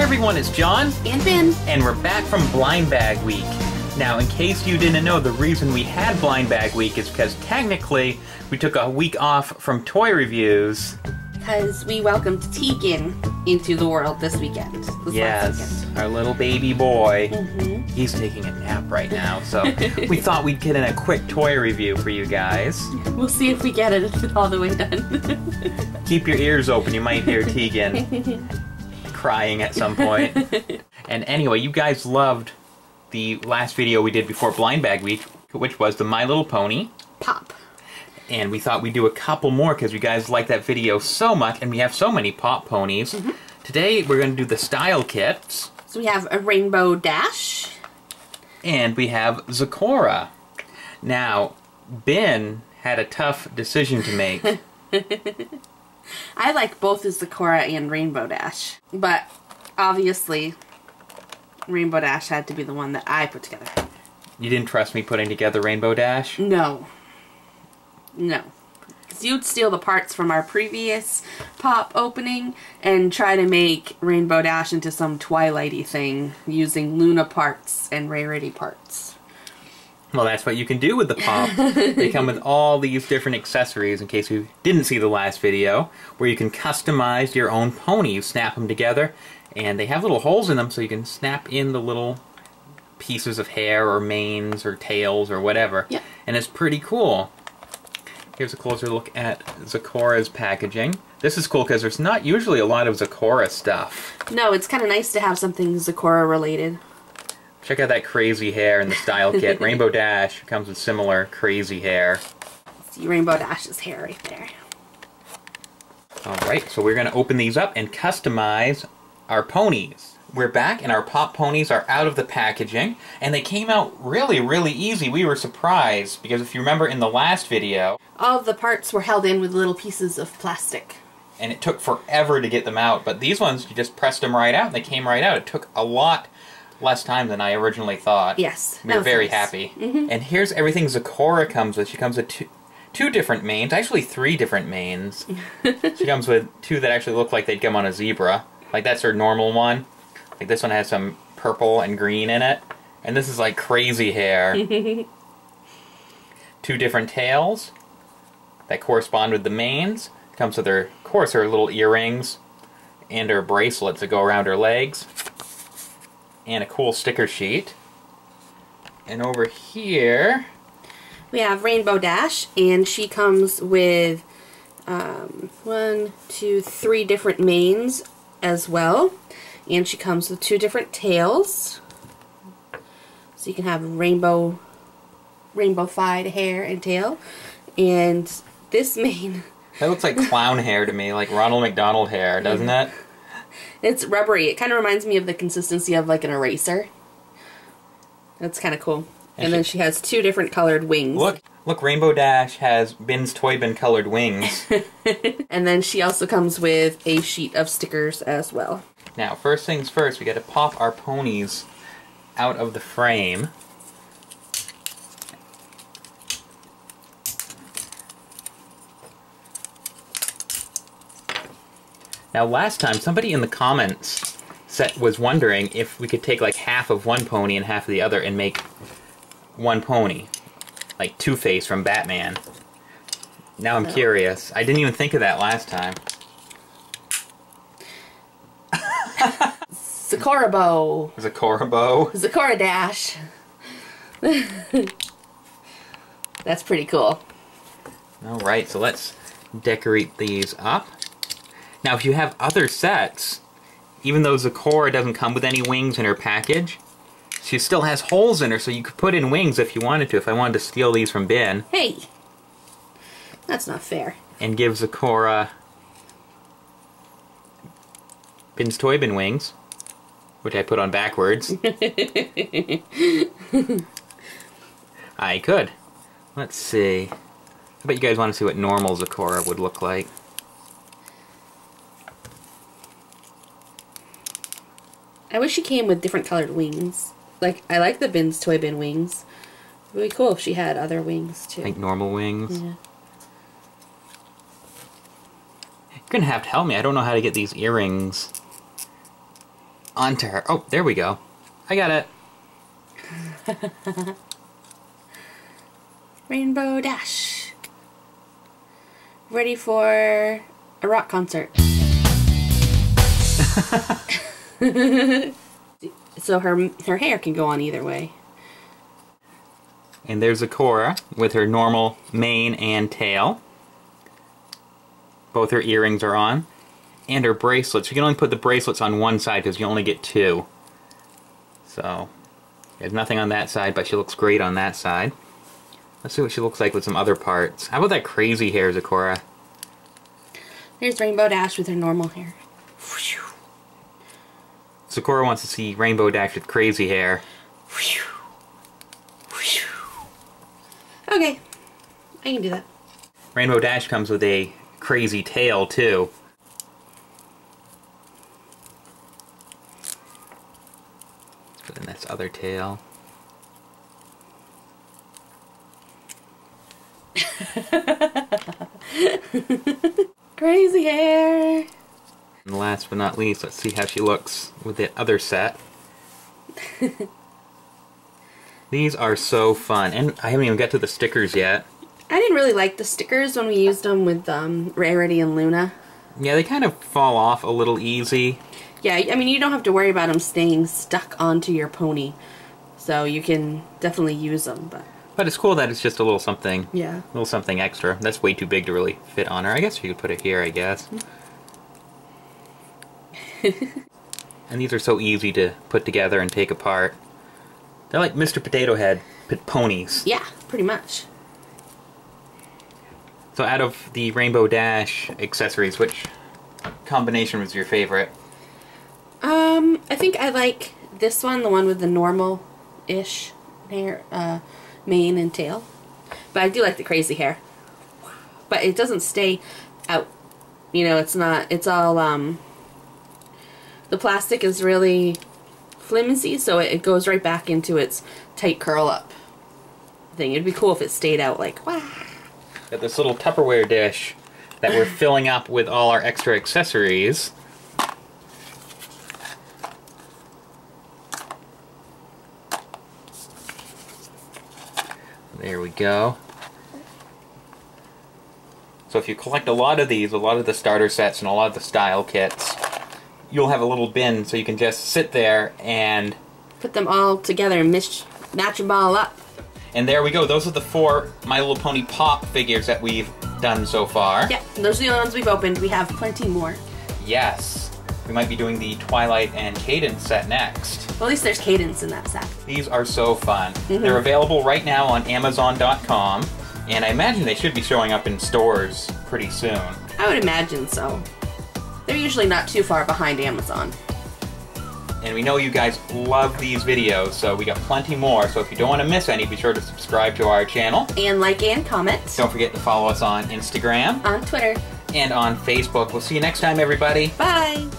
Hi everyone, it's John and Ben, and we're back from Blind Bag Week. Now, in case you didn't know, the reason we had Blind Bag Week is because technically we took a week off from toy reviews. Because we welcomed Tegan into the world this weekend. Yes, our little baby boy. Mm-hmm. He's taking a nap right now, so we thought we'd get in a quick toy review for you guys. We'll see if we get it all the way done. Keep your ears open, you might hear Tegan crying at some point. And anyway, you guys loved the last video we did before Blind Bag Week, which was the My Little Pony Pop. And we thought we'd do a couple more because you guys like that video so much, and we have so many pop ponies. Mm-hmm. Today we're going to do the style kits. So we have a Rainbow Dash. And we have Zecora. Now, Ben had a tough decision to make. I like both Zecora and Rainbow Dash, but obviously Rainbow Dash had to be the one that I put together. You didn't trust me putting together Rainbow Dash? No. No, because you'd steal the parts from our previous pop opening and try to make Rainbow Dash into some Twilight-y thing using Luna parts and Rarity parts. Well, that's what you can do with the pop. They come with all these different accessories, in case you didn't see the last video, where you can customize your own pony. You snap them together, and they have little holes in them so you can snap in the little pieces of hair or manes or tails or whatever. Yep. And it's pretty cool. Here's a closer look at Zecora's packaging. This is cool because there's not usually a lot of Zecora stuff. No, it's kind of nice to have something Zecora related. Check out that crazy hair in the style kit. Rainbow Dash comes with similar crazy hair. See Rainbow Dash's hair right there. Alright, so we're going to open these up and customize our ponies. We're back and our pop ponies are out of the packaging, and they came out really easy. We were surprised because if you remember in the last video, all of the parts were held in with little pieces of plastic. And it took forever to get them out, but these ones, you just pressed them right out and they came right out. It took a lot less time than I originally thought. Yes. We were very happy. Mm-hmm. And here's everything Zecora comes with. She comes with two different manes, actually three different manes. She comes with two that actually look like they'd come on a zebra. Like that's her normal one. Like this one has some purple and green in it. And this is like crazy hair. Two different tails that correspond with the manes. Comes with her, of course, her little earrings and her bracelets that go around her legs. And a cool sticker sheet. And over here we have Rainbow Dash, and she comes with 1, 2, 3 different manes as well. And she comes with two different tails, so you can have rainbow-fied hair and tail. And this mane that looks like clown hair to me, like Ronald McDonald hair, doesn't it? It's rubbery. It kind of reminds me of the consistency of like an eraser. That's kind of cool. And then she has two different colored wings. Look, Rainbow Dash has Bin's Toy Bin colored wings. And then she also comes with a sheet of stickers as well. Now, first things first, we got to pop our ponies out of the frame. Now, last time, somebody in the comments was wondering if we could take like half of one pony and half of the other and make one pony, like Two-Face from Batman. Now I'm curious. I didn't even think of that last time. Zecora Bow. Zecora Bow. Zecora Dash. That's pretty cool. Alright, so let's decorate these up. Now if you have other sets, even though Zecora doesn't come with any wings in her package, she still has holes in her, so you could put in wings if you wanted to, if I wanted to steal these from Ben. Hey! That's not fair. And give Zecora Bin's Toy Bin wings, which I put on backwards. I could. Let's see. I bet you guys want to see what normal Zecora would look like. I wish she came with different colored wings. Like, I like the Bin's Toy Bin wings. It would be cool if she had other wings, too. Like normal wings? Yeah. You're gonna have to help me. I don't know how to get these earrings onto her. Oh, there we go. I got it. Rainbow Dash. Ready for a rock concert. So her hair can go on either way. And there's Zecora with her normal mane and tail. Both her earrings are on. And her bracelets. You can only put the bracelets on one side because you only get two. So there's nothing on that side, but she looks great on that side. Let's see what she looks like with some other parts. How about that crazy hair, Zecora? There's Rainbow Dash with her normal hair. Whew. Zecora wants to see Rainbow Dash with crazy hair. Whew. Whew. Okay, I can do that. Rainbow Dash comes with a crazy tail, too. Put in this other tail. Crazy hair! And last but not least, let's see how she looks with the other set. These are so fun, and I haven't even got to the stickers yet. I didn't really like the stickers when we used them with Rarity and Luna. Yeah, they kind of fall off a little easy. Yeah, I mean, you don't have to worry about them staying stuck onto your pony, so you can definitely use them. But it's cool that it's just a little something. Yeah. A little something extra. That's way too big to really fit on her. I guess you could put it here, I guess. And these are so easy to put together and take apart. They're like Mr. Potato Head ponies. Yeah, pretty much. So out of the Rainbow Dash accessories, which combination was your favorite? I think I like this one, the one with the normal-ish hair, mane and tail. But I do like the crazy hair. But it doesn't stay out. You know, it's not, it's all, the plastic is really flimsy, so it goes right back into its tight curl up thing. It'd be cool if it stayed out like, wow. Got this little Tupperware dish that we're filling up with all our extra accessories. There we go. So if you collect a lot of these, a lot of the starter sets and a lot of the style kits, you'll have a little bin, so you can just sit there and put them all together and match them all up. And there we go. Those are the 4 My Little Pony Pop figures that we've done so far. Yeah, those are the ones we've opened. We have plenty more. Yes. We might be doing the Twilight and Cadence set next. Well, at least there's Cadence in that set. These are so fun. Mm-hmm. They're available right now on Amazon.com, and I imagine they should be showing up in stores pretty soon. I would imagine so. They're usually not too far behind Amazon. And we know you guys love these videos, so we got plenty more. So if you don't want to miss any, be sure to subscribe to our channel. And like and comment. Don't forget to follow us on Instagram. On Twitter. And on Facebook. We'll see you next time, everybody. Bye.